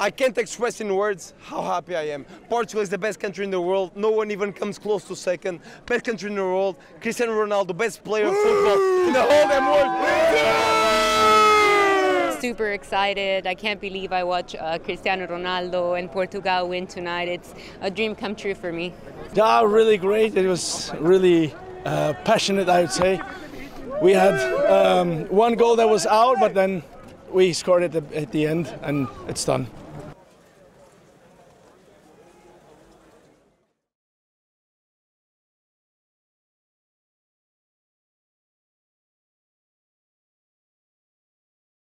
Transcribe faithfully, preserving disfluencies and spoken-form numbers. I can't express in words how happy I am. Portugal is the best country in the world. No one even comes close to second. Best country in the world. Cristiano Ronaldo, best player of football in the whole damn world. Super excited. I can't believe I watch uh, Cristiano Ronaldo and Portugal win tonight. It's a dream come true for me. Yeah, really great. It was really uh, passionate, I would say. We had um, one goal that was out, but then we scored it at the end and it's done.